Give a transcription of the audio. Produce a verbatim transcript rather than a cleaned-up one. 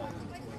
Alpha!